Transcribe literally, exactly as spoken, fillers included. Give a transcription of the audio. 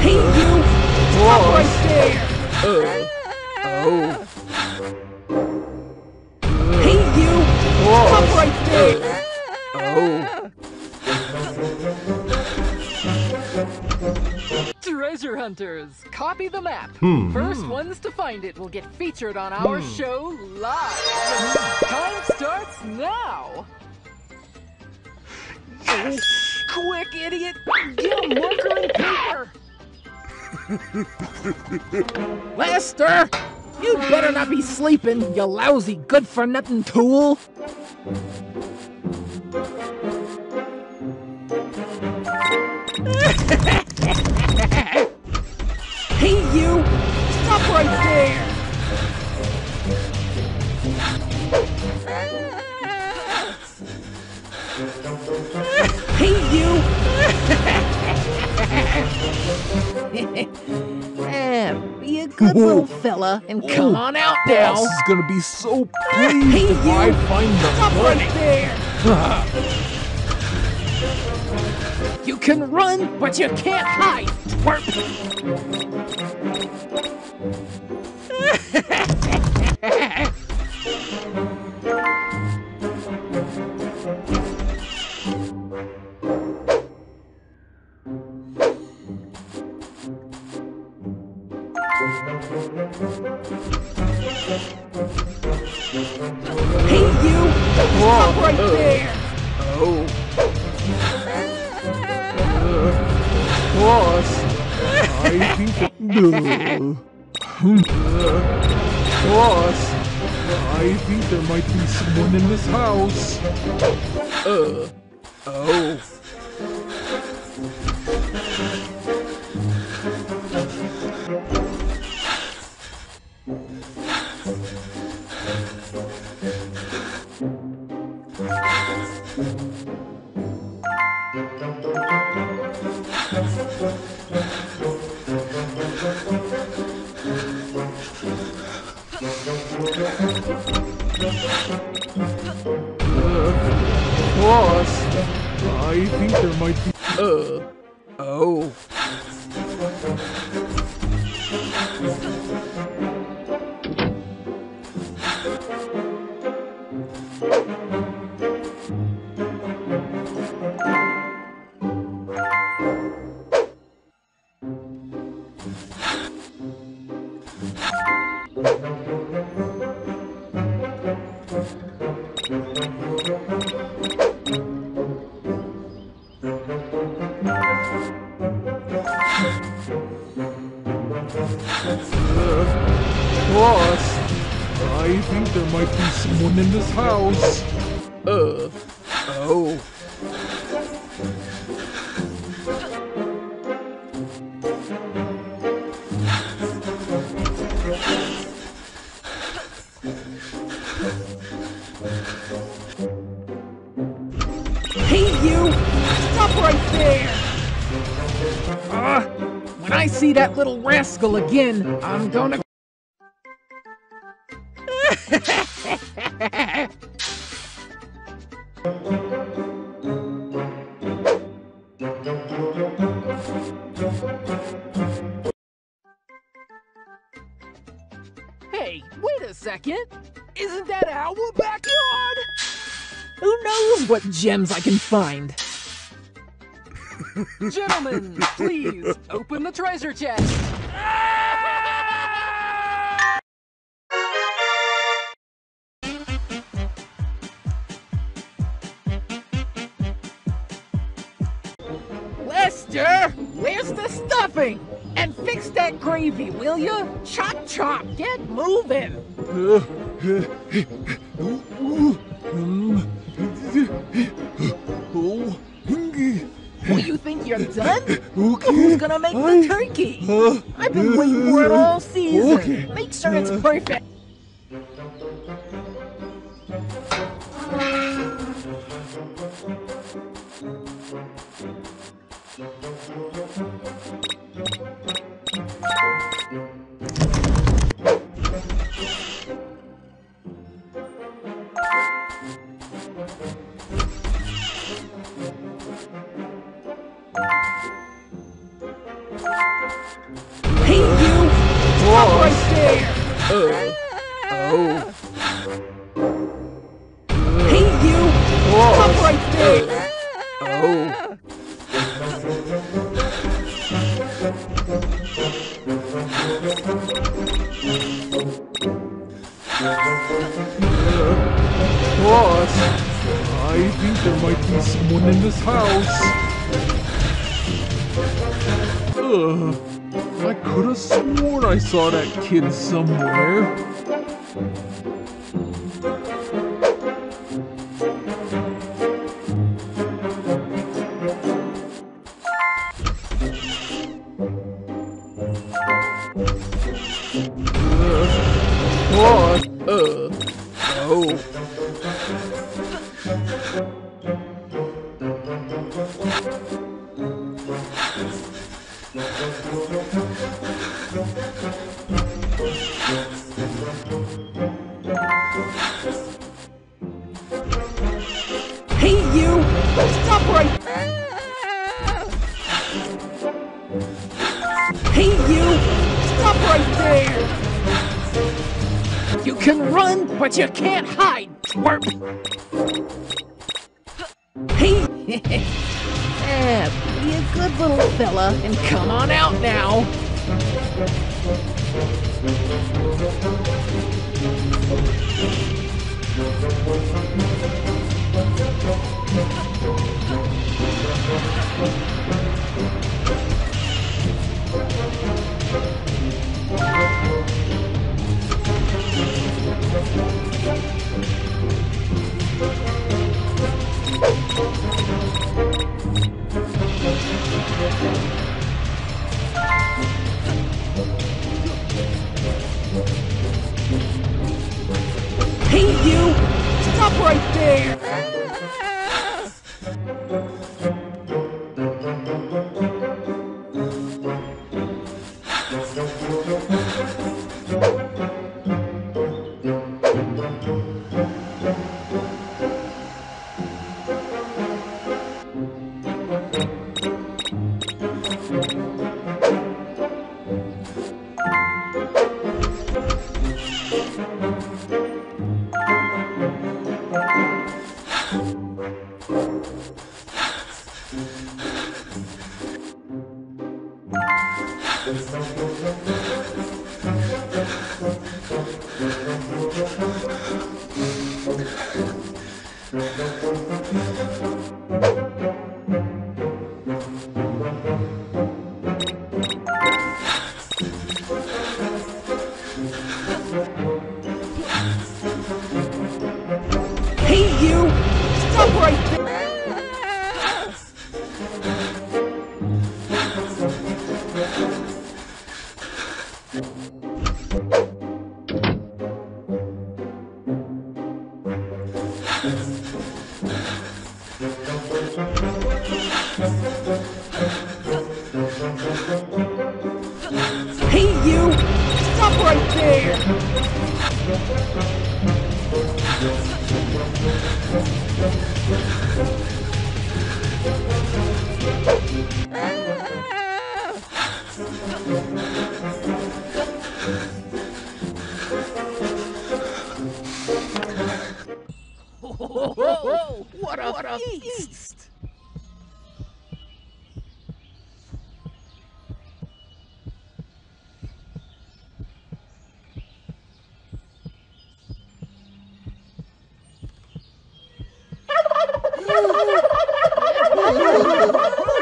Hey, you! Stop right there! Oh. Oh. Hey, you! Whoa. Stop right there! Oh. Treasure hunters, copy the map. Hmm. First ones to find it will get featured on our hmm. show live. Time starts now. Yes. Quick, idiot! Get a marker and paper! Lester! You'd better not be sleeping, you lousy good-for-nothing tool! Hey, you! Stop right there! Hey, you! um, be a good Whoa. little fella and Whoa. come on out now! This is gonna be so pleased hey, if you. I find the Stop money. right there! You can run, but you can't hide! Twerp! Someone in this house. Uh. Oh. I think there might be. Uh. Oh. That little rascal again, I'm gonna Hey, wait a second. Isn't that our backyard? Who knows what gems I can find? Gentlemen, please open the treasure chest. Lester, where's the stuffing? And fix that gravy, will you? Chop, chop, get moving. Well, you think you're done? Okay. Who's gonna make I, the turkey? Uh, I've been waiting for it all season. Okay. Make sure it's perfect. right there! Uh, oh. Uh, hey, you! Whoa. Stop right there! Uh, oh. Boss, I think there might be someone in this house. Ugh. I could have sworn I saw that kid somewhere. Uh, what? Uh, oh. Hey, you! Stop right there! Hey, you! Stop right there! You can run, but you can't hide, twerp! Hey! Yeah, be a good little fella and come on out now. Hey, you! Stop right there! Hey, you! Stop right there! Hey, you! Stop right there! Whoa, whoa, what a, what a feast! Oh,